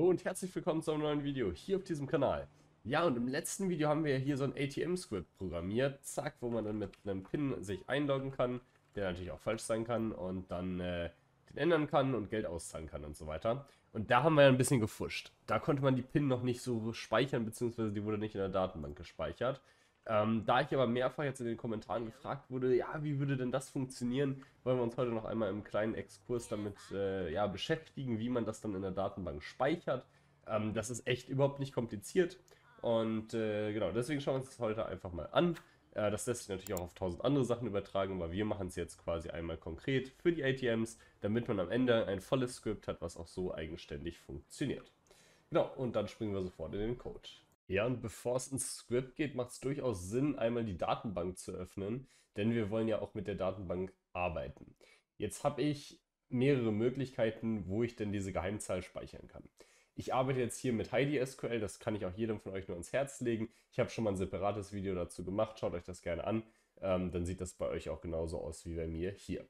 Und herzlich willkommen zu einem neuen Video hier auf diesem Kanal. Ja, und im letzten Video haben wir hier so ein ATM-Script programmiert, zack, wo man dann mit einem PIN sich einloggen kann, der natürlich auch falsch sein kann und dann den ändern kann und Geld auszahlen kann und so weiter. Und da haben wir ein bisschen gefuscht. Da konnte man die PIN noch nicht so speichern, beziehungsweise die wurde nicht in der Datenbank gespeichert. Da ich aber mehrfach jetzt in den Kommentaren gefragt wurde, ja, wie würde denn das funktionieren, wollen wir uns heute noch einmal im kleinen Exkurs damit ja, beschäftigen, wie man das dann in der Datenbank speichert. Das ist echt überhaupt nicht kompliziert und genau, deswegen schauen wir uns das heute einfach mal an. Das lässt sich natürlich auch auf 1000 andere Sachen übertragen, aber wir machen es jetzt quasi einmal konkret für die ATMs, damit man am Ende ein volles Skript hat, was auch so eigenständig funktioniert. Genau, und dann springen wir sofort in den Code. Ja, und bevor es ins Script geht, macht es durchaus Sinn, einmal die Datenbank zu öffnen, denn wir wollen ja auch mit der Datenbank arbeiten. Jetzt habe ich mehrere Möglichkeiten, wo ich denn diese Geheimzahl speichern kann. Ich arbeite jetzt hier mit HeidiSQL, das kann ich auch jedem von euch nur ans Herz legen. Ich habe schon mal ein separates Video dazu gemacht, schaut euch das gerne an, dann sieht das bei euch auch genauso aus wie bei mir hier.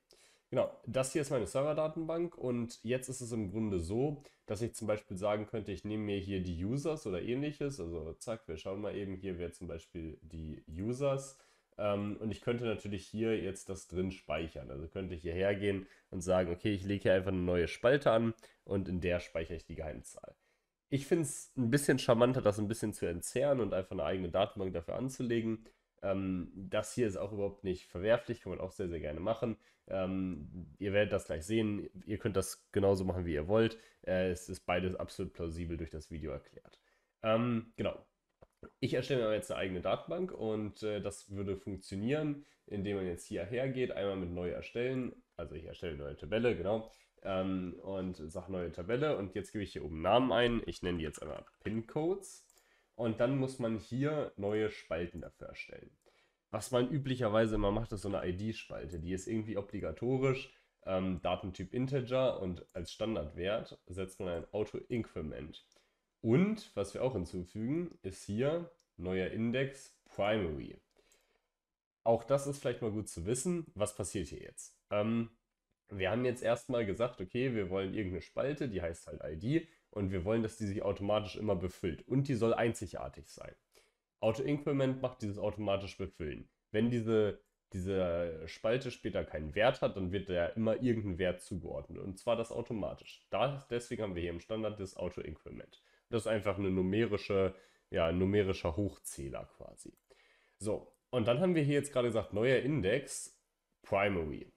Genau, das hier ist meine Serverdatenbank und jetzt ist es im Grunde so, dass ich zum Beispiel sagen könnte, ich nehme mir hier die Users oder ähnliches, also zack, wir schauen mal eben, hier wäre zum Beispiel die Users und ich könnte natürlich hier jetzt das drin speichern, also könnte ich hierher gehen und sagen, okay, ich lege hier einfach eine neue Spalte an und in der speichere ich die Geheimzahl. Ich finde es ein bisschen charmanter, das ein bisschen zu entzerren und einfach eine eigene Datenbank dafür anzulegen. Das hier ist auch überhaupt nicht verwerflich, kann man auch sehr, sehr gerne machen. Ihr werdet das gleich sehen, ihr könnt das genauso machen, wie ihr wollt. Es ist beides absolut plausibel durch das Video erklärt. Genau, ich erstelle mir jetzt eine eigene Datenbank und das würde funktionieren, indem man jetzt hierher geht, einmal mit neu erstellen, also ich erstelle eine neue Tabelle, genau, und sage neue Tabelle und jetzt gebe ich hier oben Namen ein, ich nenne die jetzt einmal PIN-Codes. Und dann muss man hier neue Spalten dafür erstellen. Was man üblicherweise immer macht, ist so eine ID-Spalte. Die ist irgendwie obligatorisch. Datentyp Integer und als Standardwert setzt man ein Auto-Increment. Und, was wir auch hinzufügen, ist hier neuer Index Primary. Auch das ist vielleicht mal gut zu wissen. Was passiert hier jetzt? Wir haben jetzt erstmal gesagt, okay, wir wollen irgendeine Spalte, die heißt halt ID. Und wir wollen, dass die sich automatisch immer befüllt. Und die soll einzigartig sein. Auto-Increment macht dieses automatisch Befüllen. Wenn diese Spalte später keinen Wert hat, dann wird der immer irgendeinen Wert zugeordnet. Und zwar das automatisch. Deswegen haben wir hier im Standard das Auto-Increment. Das ist einfach eine numerische, ja, ein numerischer Hochzähler quasi. So, und dann haben wir hier jetzt gerade gesagt, neuer Index, Primary.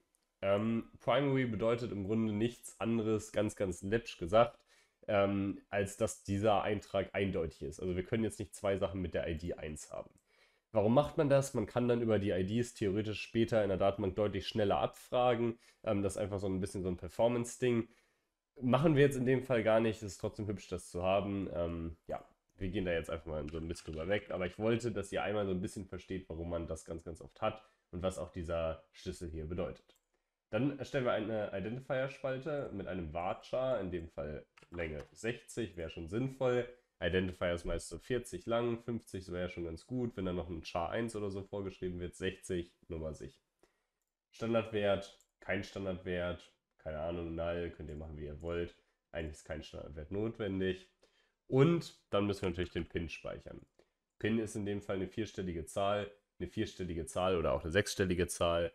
Primary bedeutet im Grunde nichts anderes, ganz, ganz läppisch gesagt, als dass dieser Eintrag eindeutig ist. Also wir können jetzt nicht zwei Sachen mit der ID 1 haben. Warum macht man das? Man kann dann über die IDs theoretisch später in der Datenbank deutlich schneller abfragen. Das ist einfach so ein bisschen so ein Performance-Ding. Machen wir jetzt in dem Fall gar nicht. Es ist trotzdem hübsch, das zu haben. Ja, wir gehen da jetzt einfach mal so ein bisschen drüber weg. Aber ich wollte, dass ihr einmal so ein bisschen versteht, warum man das ganz, ganz oft hat und was auch dieser Schlüssel hier bedeutet. Dann erstellen wir eine Identifier-Spalte mit einem Varchar, in dem Fall Länge 60, wäre schon sinnvoll. Identifier ist meist so 40 lang, 50 wäre schon ganz gut, wenn da noch ein Char 1 oder so vorgeschrieben wird, 60, Nummer sicher. Standardwert, kein Standardwert, keine Ahnung, null, könnt ihr machen, wie ihr wollt. Eigentlich ist kein Standardwert notwendig. Und dann müssen wir natürlich den PIN speichern. PIN ist in dem Fall eine vierstellige Zahl oder auch eine sechsstellige Zahl.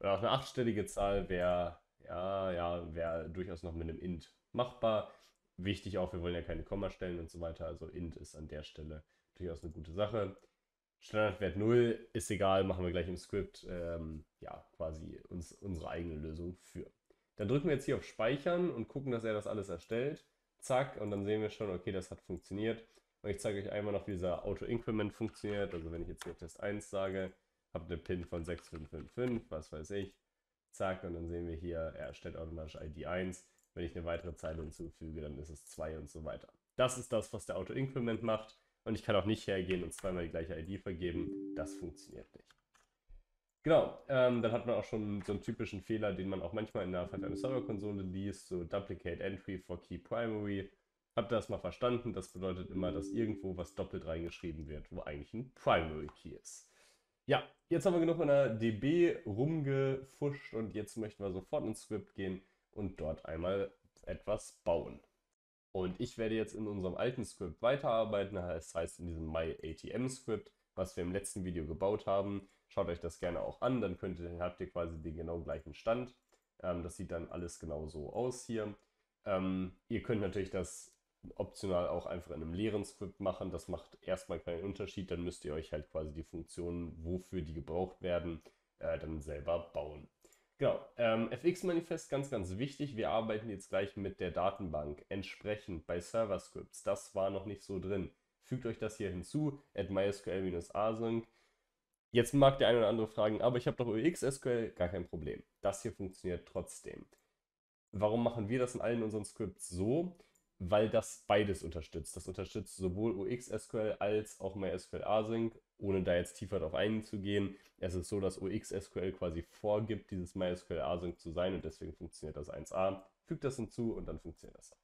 Oder auch eine achtstellige Zahl wäre wär durchaus noch mit einem int machbar. Wichtig auch, wir wollen ja keine Kommastellen und so weiter, also int ist an der Stelle durchaus eine gute Sache. Standardwert 0 ist egal, machen wir gleich im Script ja, quasi unsere eigene Lösung für. Dann drücken wir jetzt hier auf Speichern und gucken, dass er das alles erstellt. Zack, und dann sehen wir schon, okay, das hat funktioniert. Und ich zeige euch einmal noch, wie dieser Auto-Increment funktioniert. Also wenn ich jetzt hier Test 1 sage, habe eine PIN von 6555, was weiß ich, zack, und dann sehen wir hier, er erstellt automatisch ID 1, wenn ich eine weitere Zeile hinzufüge, dann ist es 2 und so weiter. Das ist das, was der Auto-Increment macht und ich kann auch nicht hergehen und zweimal die gleiche ID vergeben, das funktioniert nicht. Genau, dann hat man auch schon so einen typischen Fehler, den man auch manchmal in der FiveM Server-Konsole liest, so Duplicate Entry for Key Primary. Habt ihr das mal verstanden? Das bedeutet immer, dass irgendwo was doppelt reingeschrieben wird, wo eigentlich ein Primary Key ist. Ja, jetzt haben wir genug in der DB rumgefuscht und jetzt möchten wir sofort ins Script gehen und dort einmal etwas bauen. Und ich werde jetzt in unserem alten Script weiterarbeiten, das heißt in diesem MyATM-Script, was wir im letzten Video gebaut haben. Schaut euch das gerne auch an, dann habt ihr quasi den genau gleichen Stand. Das sieht dann alles genau so aus hier. Ihr könnt natürlich das optional auch einfach in einem leeren Script machen. Das macht erstmal keinen Unterschied, dann müsst ihr euch halt quasi die Funktionen, wofür die gebraucht werden, dann selber bauen. Genau, FX-Manifest, ganz, ganz wichtig. Wir arbeiten jetzt gleich mit der Datenbank entsprechend bei Server-Scripts. Das war noch nicht so drin. Fügt euch das hier hinzu, @mysql-async. Jetzt mag der eine oder andere fragen, aber ich habe doch OXSQL, gar kein Problem. Das hier funktioniert trotzdem. Warum machen wir das in allen unseren Scripts so? Weil das beides unterstützt. Das unterstützt sowohl OXSQL als auch MySQL-Async, ohne da jetzt tiefer drauf einzugehen. Es ist so, dass OXSQL quasi vorgibt, dieses MySQL-Async zu sein, und deswegen funktioniert das 1a. Fügt das hinzu und dann funktioniert das auch.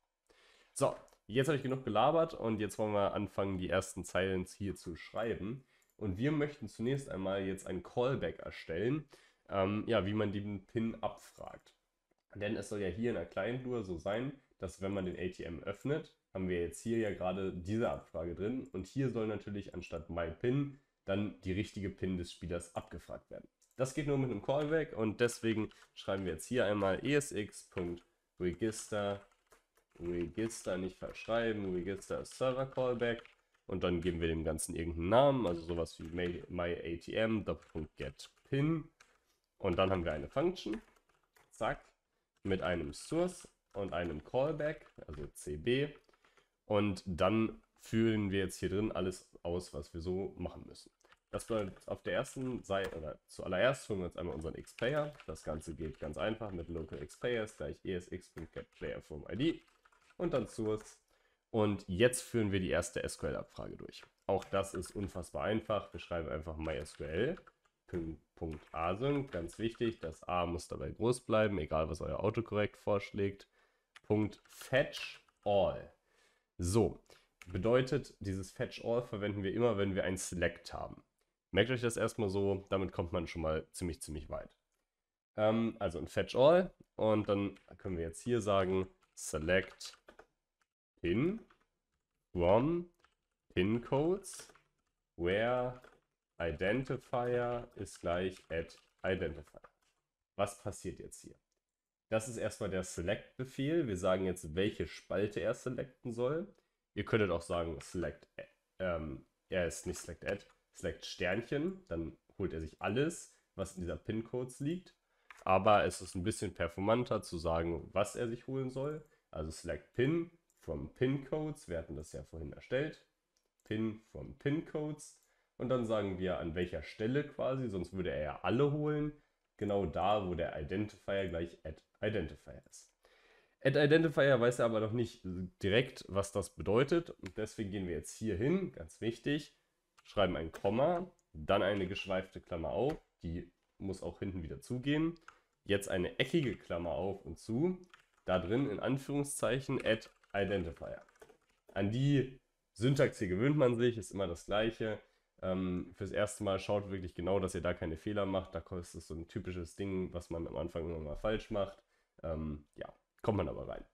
So, jetzt habe ich genug gelabert und jetzt wollen wir anfangen, die ersten Zeilen hier zu schreiben. Und wir möchten zunächst einmal jetzt einen Callback erstellen, ja, wie man den PIN abfragt. Denn es soll ja hier in der Client-Lure so sein, dass wenn man den ATM öffnet, haben wir jetzt hier ja gerade diese Abfrage drin, und hier soll natürlich anstatt myPin dann die richtige PIN des Spielers abgefragt werden. Das geht nur mit einem Callback, und deswegen schreiben wir jetzt hier einmal ESX.register, nicht verschreiben, register Server Callback, und dann geben wir dem Ganzen irgendeinen Namen, also sowas wie myATM, .getPin, und dann haben wir eine Function, zack, mit einem Source und einem Callback, also CB, und dann führen wir jetzt hier drin alles aus, was wir so machen müssen. Das bedeutet, auf der ersten Seite, oder zuallererst holen wir uns einmal unseren Xplayer. Das Ganze geht ganz einfach mit local xplayer = esx.getPlayerFromId und dann Source. Und jetzt führen wir die erste SQL-Abfrage durch. Auch das ist unfassbar einfach. Wir schreiben einfach MySQL. .async, ganz wichtig, das A muss dabei groß bleiben, egal was euer Autocorrect vorschlägt. .fetch all. So, bedeutet, dieses Fetch all verwenden wir immer, wenn wir ein Select haben. Merkt euch das erstmal so, damit kommt man schon mal ziemlich weit. Also ein Fetch all, und dann können wir jetzt hier sagen Select pin from pin codes where Identifier ist gleich @Identifier. Was passiert jetzt hier? Das ist erstmal der Select-Befehl. Wir sagen jetzt, welche Spalte er selecten soll. Ihr könntet auch sagen, Select Sternchen. Dann holt er sich alles, was in dieser PIN-Codes liegt. Aber es ist ein bisschen performanter zu sagen, was er sich holen soll. Also Select Pin from PIN-Codes. Wir hatten das ja vorhin erstellt. Pin from PIN-Codes. Und dann sagen wir, an welcher Stelle quasi, sonst würde er ja alle holen, genau da, wo der Identifier gleich @Identifier ist. @Identifier weiß er aber noch nicht direkt, was das bedeutet. Und deswegen gehen wir jetzt hier hin, ganz wichtig, schreiben ein Komma, dann eine geschweifte Klammer auf, die muss auch hinten wieder zugehen. Jetzt eine eckige Klammer auf und zu, da drin in Anführungszeichen @Identifier. An die Syntax hier gewöhnt man sich, ist immer das Gleiche. Fürs erste Mal schaut wirklich genau, dass ihr da keine Fehler macht. Da ist es so ein typisches Ding, was man am Anfang immer mal falsch macht. Ja, kommt man aber rein.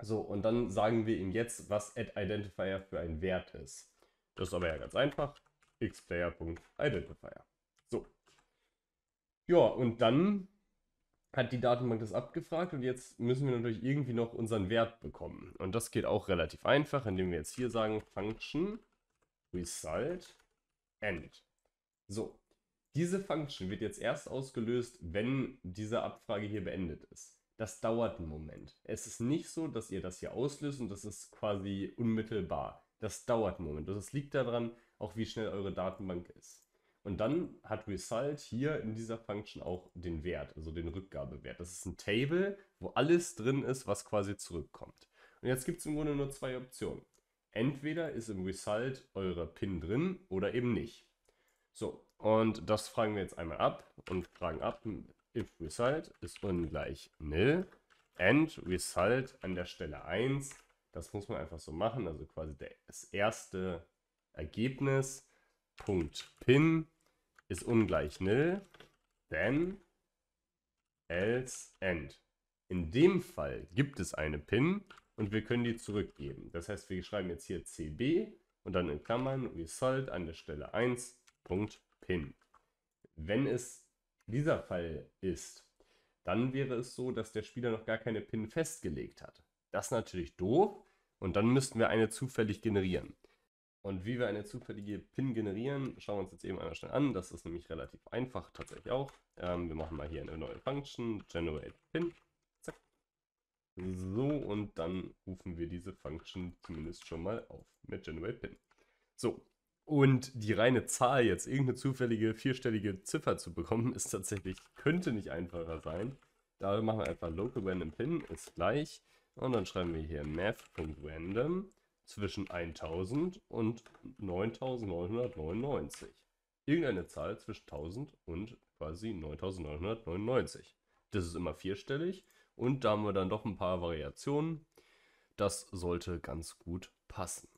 So, und dann sagen wir ihm jetzt, was @Identifier für ein Wert ist. Das ist aber ja ganz einfach. Xplayer.Identifier. So. Ja, und dann hat die Datenbank das abgefragt, und jetzt müssen wir natürlich irgendwie noch unseren Wert bekommen. Und das geht auch relativ einfach, indem wir jetzt hier sagen Function Result End. So, diese Function wird jetzt erst ausgelöst, wenn diese Abfrage hier beendet ist. Das dauert einen Moment. Es ist nicht so, dass ihr das hier auslöst und das ist quasi unmittelbar. Das dauert einen Moment. Das liegt daran, auch wie schnell eure Datenbank ist. Und dann hat Result hier in dieser Function auch den Wert, also den Rückgabewert. Das ist ein Table, wo alles drin ist, was quasi zurückkommt. Und jetzt gibt es im Grunde nur zwei Optionen. Entweder ist im Result eure PIN drin oder eben nicht. So, und das fragen wir jetzt einmal ab und fragen ab, if Result ist ungleich nil, and Result an der Stelle 1. Das muss man einfach so machen, also quasi das erste Ergebnis, Punkt PIN ist ungleich nil, then else end. In dem Fall gibt es eine PIN, und wir können die zurückgeben. Das heißt, wir schreiben jetzt hier CB und dann in Klammern Result an der Stelle 1.pin. Wenn es dieser Fall ist, dann wäre es so, dass der Spieler noch gar keine PIN festgelegt hat. Das ist natürlich doof und dann müssten wir eine zufällig generieren. Und wie wir eine zufällige PIN generieren, schauen wir uns jetzt eben einmal schnell an. Das ist nämlich relativ einfach, tatsächlich auch. Wir machen mal hier eine neue Function, GeneratePIN. Zack. So, und dann rufen wir diese Function zumindest schon mal auf mit GeneratePIN. So, und die reine Zahl jetzt, irgendeine zufällige vierstellige Ziffer zu bekommen, ist tatsächlich, könnte nicht einfacher sein. Da machen wir einfach local_random_pin ist gleich. Und dann schreiben wir hier math.random zwischen 1000 und 9999. Irgendeine Zahl zwischen 1000 und quasi 9999. Das ist immer vierstellig und da haben wir dann doch ein paar Variationen. Das sollte ganz gut passen.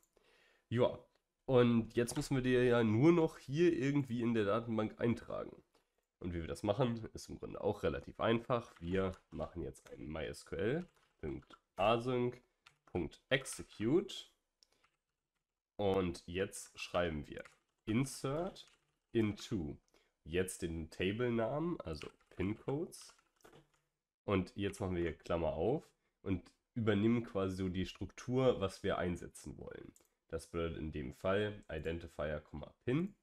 Ja, und jetzt müssen wir die ja nur noch hier irgendwie in der Datenbank eintragen. Und wie wir das machen, ist im Grunde auch relativ einfach. Wir machen jetzt einen MySQL-Async.execute. Und jetzt schreiben wir insert into jetzt den Table-Namen, also PIN-Codes. Und jetzt machen wir hier Klammer auf und übernehmen quasi so die Struktur, was wir einsetzen wollen. Das bedeutet in dem Fall Identifier, PIN.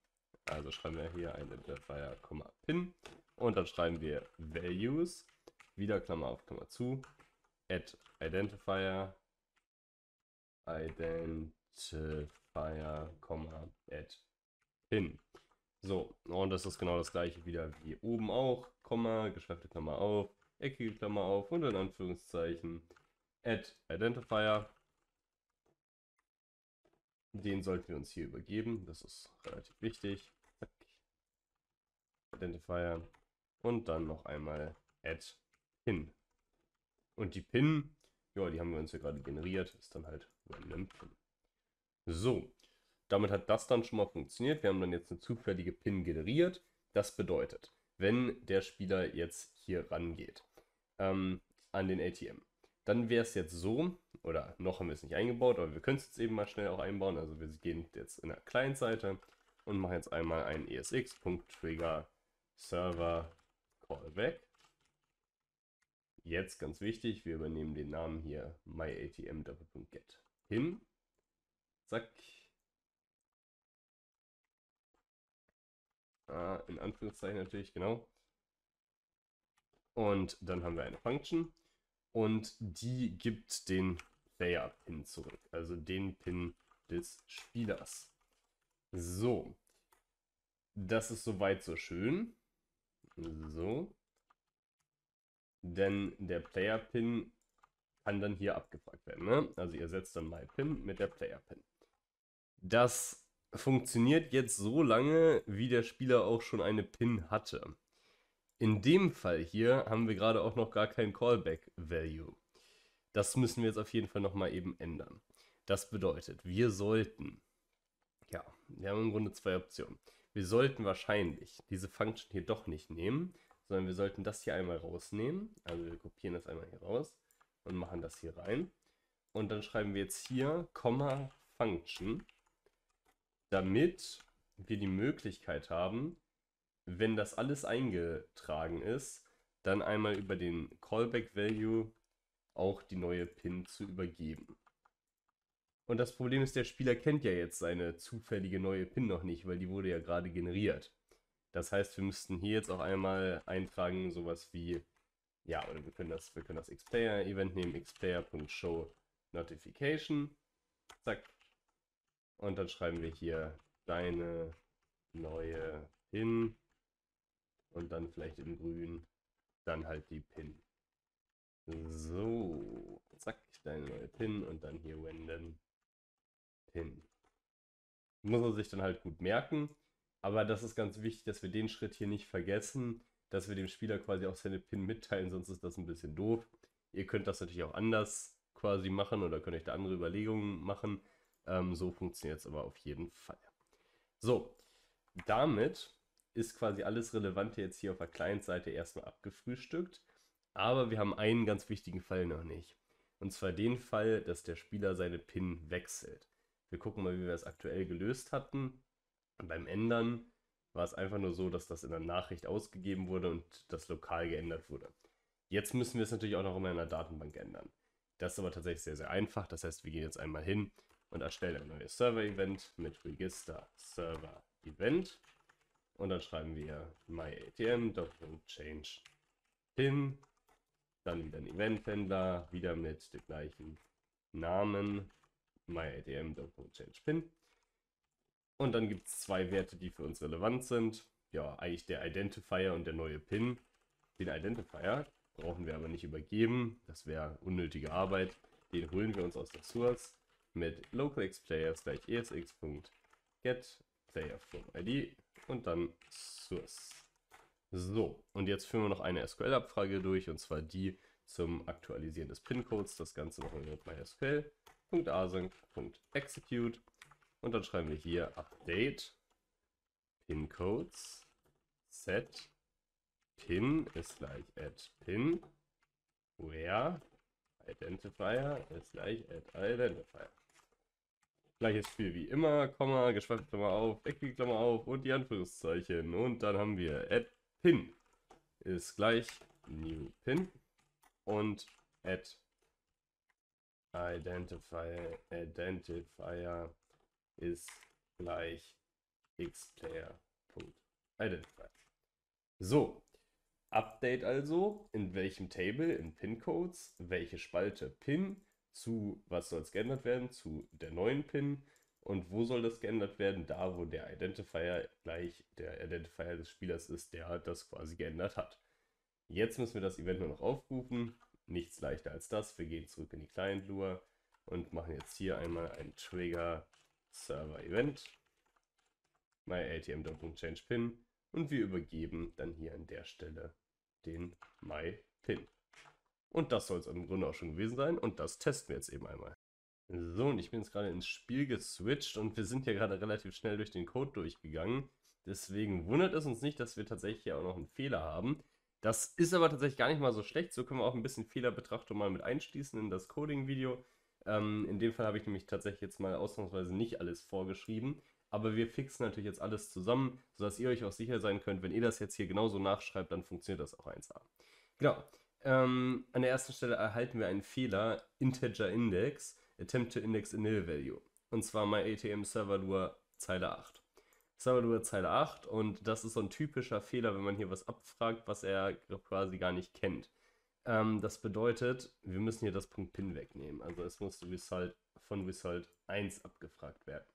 Also schreiben wir hier Identifier, PIN. Und dann schreiben wir Values, wieder Klammer auf, Klammer zu, at Identifier, at PIN. So, und das ist genau das gleiche wieder wie oben auch. Komma, geschweifte Klammer auf, eckige Klammer auf und in Anführungszeichen at Identifier. Den sollten wir uns hier übergeben. Das ist relativ wichtig. Identifier und dann noch einmal at PIN. Und die PIN, ja, die haben wir uns ja gerade generiert. Ist dann halt random PIN. So, damit hat das dann schon mal funktioniert. Wir haben dann jetzt eine zufällige PIN generiert. Das bedeutet, wenn der Spieler jetzt hier rangeht an den ATM, dann wäre es jetzt so, oder noch haben wir es nicht eingebaut, aber wir können es jetzt eben mal schnell auch einbauen. Also wir gehen jetzt in der Client-Seite und machen jetzt einmal einen ESX.TriggerServerCallback. Jetzt ganz wichtig, wir übernehmen den Namen hier MyATM.getPIN. Zack. In Anführungszeichen natürlich, genau. Und dann haben wir eine Function und die gibt den Player-Pin zurück, also den PIN des Spielers. So, das ist soweit so schön. So, denn der Player-Pin kann dann hier abgefragt werden, ne? Also ihr setzt dann MyPin mit der Player-Pin. Das funktioniert jetzt so lange, wie der Spieler auch schon eine PIN hatte. In dem Fall hier haben wir gerade auch noch gar kein Callback-Value. Das müssen wir jetzt auf jeden Fall nochmal eben ändern. Das bedeutet, wir sollten, ja, wir haben im Grunde zwei Optionen. Wir sollten wahrscheinlich diese Function hier doch nicht nehmen, sondern wir sollten das hier einmal rausnehmen. Also wir kopieren das einmal hier raus und machen das hier rein. Und dann schreiben wir jetzt hier, Komma, Function, damit wir die Möglichkeit haben, wenn das alles eingetragen ist, dann einmal über den Callback-Value auch die neue PIN zu übergeben. Und das Problem ist, der Spieler kennt ja jetzt seine zufällige neue PIN noch nicht, weil die wurde ja gerade generiert. Das heißt, wir müssten hier jetzt auch einmal eintragen, sowas wie, ja, oder wir können das Xplayer-Event nehmen, Xplayer.showNotification, zack. Und dann schreiben wir hier deine neue PIN und dann vielleicht in grün dann halt die PIN. So, zack, deine neue PIN und dann hier random PIN. Muss man sich dann halt gut merken, aber das ist ganz wichtig, dass wir den Schritt hier nicht vergessen, dass wir dem Spieler quasi auch seine PIN mitteilen, sonst ist das ein bisschen doof. Ihr könnt das natürlich auch anders quasi machen oder könnt euch da andere Überlegungen machen. So funktioniert es aber auf jeden Fall. So, damit ist quasi alles Relevante jetzt hier auf der Client-Seite erstmal abgefrühstückt. Aber wir haben einen ganz wichtigen Fall noch nicht. Und zwar den Fall, dass der Spieler seine PIN wechselt. Wir gucken mal, wie wir das aktuell gelöst hatten. Und beim Ändern war es einfach nur so, dass das in der Nachricht ausgegeben wurde und das lokal geändert wurde. Jetzt müssen wir es natürlich auch noch immer in der Datenbank ändern. Das ist aber tatsächlich sehr, sehr einfach. Das heißt, wir gehen jetzt einmal hin und erstellen ein neues Server-Event mit Register Server-Event. Und dann schreiben wir MyATM, Change PIN, dann wieder ein Event-Händler, wieder mit dem gleichen Namen, MyATM, Change PIN. Und dann gibt es zwei Werte, die für uns relevant sind. Ja, eigentlich der Identifier und der neue PIN. Den Identifier brauchen wir aber nicht übergeben, das wäre unnötige Arbeit. Den holen wir uns aus der Source mit localExplayers gleich ESX.getPlayerFromID und dann Source. So, und jetzt führen wir noch eine SQL-Abfrage durch, und zwar die zum Aktualisieren des PIN-Codes. Das Ganze machen wir mit mysql.async.execute und dann schreiben wir hier update PIN-Codes set PIN ist gleich @PIN, where Identifier ist gleich @Identifier. Gleiches Spiel wie immer, Komma, geschweifte Klammer auf, eckige Klammer auf und die Anführungszeichen. Und dann haben wir @PIN ist gleich new PIN und @Identifier ist gleich xPlayer.identifier. So. Update also, in welchem Table, in PIN-Codes, welche Spalte PIN, zu was soll es geändert werden, zu der neuen PIN, und wo soll das geändert werden, da wo der Identifier gleich der Identifier des Spielers ist, der das quasi geändert hat. Jetzt müssen wir das Event nur noch aufrufen, nichts leichter als das. Wir gehen zurück in die Client-Lua und machen jetzt hier einmal ein Trigger-Server-Event, myATM.changePIN. Und wir übergeben dann hier an der Stelle den MyPin. Und das soll es im Grunde auch schon gewesen sein. Und das testen wir jetzt eben einmal. So, und ich bin jetzt gerade ins Spiel geswitcht. Und wir sind ja gerade relativ schnell durch den Code durchgegangen. Deswegen wundert es uns nicht, dass wir tatsächlich auch noch einen Fehler haben. Das ist aber tatsächlich gar nicht mal so schlecht. So können wir auch ein bisschen Fehlerbetrachtung mal mit einschließen in das Coding-Video. In dem Fall habe ich nämlich tatsächlich jetzt mal ausnahmsweise nicht alles vorgeschrieben. Aber wir fixen natürlich jetzt alles zusammen, sodass ihr euch auch sicher sein könnt, wenn ihr das jetzt hier genauso nachschreibt, dann funktioniert das auch 1a. Genau. An der ersten Stelle erhalten wir einen Fehler, Integer Index, Attempt to Index a Nil Value. Und zwar MyATM Server Lua Zeile 8. Server Lua Zeile 8, und das ist so ein typischer Fehler, wenn man hier was abfragt, was er quasi gar nicht kennt. Das bedeutet, wir müssen hier das Punkt PIN wegnehmen. Also es muss von Result 1 abgefragt werden.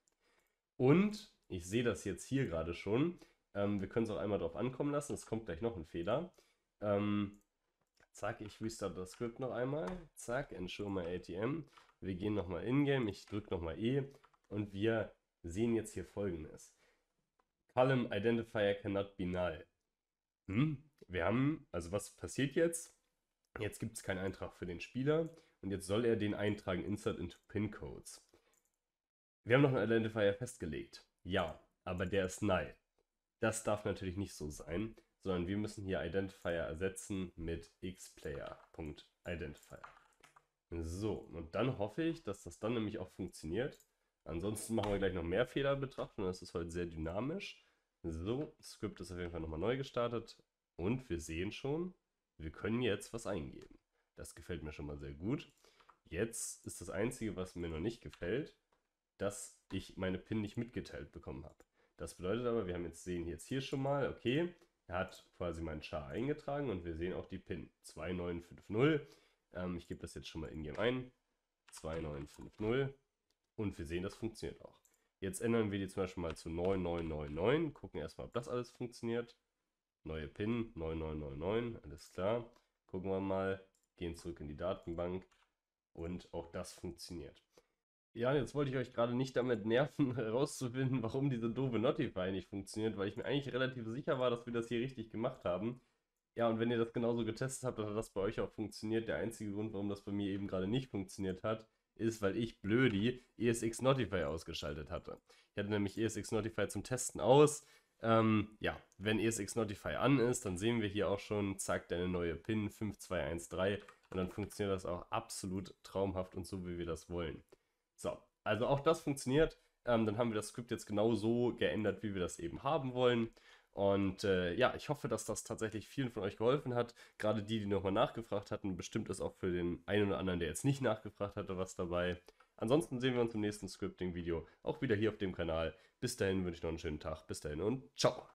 Und ich sehe das jetzt hier gerade schon. Wir können es auch einmal drauf ankommen lassen. Es kommt gleich noch ein Fehler. Zack, ich restarte das Script noch einmal. Zack, ensure MyATM. Wir gehen nochmal in-game. Ich drücke nochmal E. Und wir sehen jetzt hier Folgendes: Column Identifier cannot be null. Wir haben, also was passiert jetzt? Jetzt gibt es keinen Eintrag für den Spieler. Und jetzt soll er den eintragen: Insert into PIN Codes. Wir haben noch einen Identifier festgelegt. Ja, aber der ist null. Das darf natürlich nicht so sein, sondern wir müssen hier Identifier ersetzen mit xPlayer.identifier. So, und dann hoffe ich, dass das dann nämlich auch funktioniert. Ansonsten machen wir gleich noch mehr Fehlerbetrachtung, das ist heute sehr dynamisch. So, das Script ist auf jeden Fall nochmal neu gestartet und wir sehen schon, wir können jetzt was eingeben. Das gefällt mir schon mal sehr gut. Jetzt ist das Einzige, was mir noch nicht gefällt, dass ich meine PIN nicht mitgeteilt bekommen habe. Das bedeutet aber, wir haben jetzt sehen jetzt hier schon mal, okay, er hat quasi meinen Char eingetragen und wir sehen auch die PIN 2950. Ich gebe das jetzt schon mal in-game ein, 2950, und wir sehen, das funktioniert auch. Jetzt ändern wir die zum Beispiel mal zu 9999, gucken erstmal, ob das alles funktioniert. Neue PIN 9999, alles klar. Gucken wir mal, gehen zurück in die Datenbank und auch das funktioniert. Ja, jetzt wollte ich euch gerade nicht damit nerven, herauszufinden, warum diese doofe Notify nicht funktioniert, weil ich mir eigentlich relativ sicher war, dass wir das hier richtig gemacht haben. Ja, und wenn ihr das genauso getestet habt, dass das bei euch auch funktioniert, der einzige Grund, warum das bei mir eben gerade nicht funktioniert hat, ist, weil ich blödi ESX Notify ausgeschaltet hatte. Ich hatte nämlich ESX Notify zum Testen aus. Ja, wenn ESX Notify an ist, dann sehen wir hier auch schon, zack, eine neue PIN 5213. und dann funktioniert das auch absolut traumhaft und so, wie wir das wollen. So, also auch das funktioniert. Dann haben wir das Skript jetzt genau so geändert, wie wir das eben haben wollen. Und ja, ich hoffe, dass das tatsächlich vielen von euch geholfen hat. Gerade die, die nochmal nachgefragt hatten. Bestimmt ist auch für den einen oder anderen, der jetzt nicht nachgefragt hatte, was dabei. Ansonsten sehen wir uns im nächsten Scripting-Video auch wieder hier auf dem Kanal. Bis dahin wünsche ich noch einen schönen Tag. Bis dahin und ciao!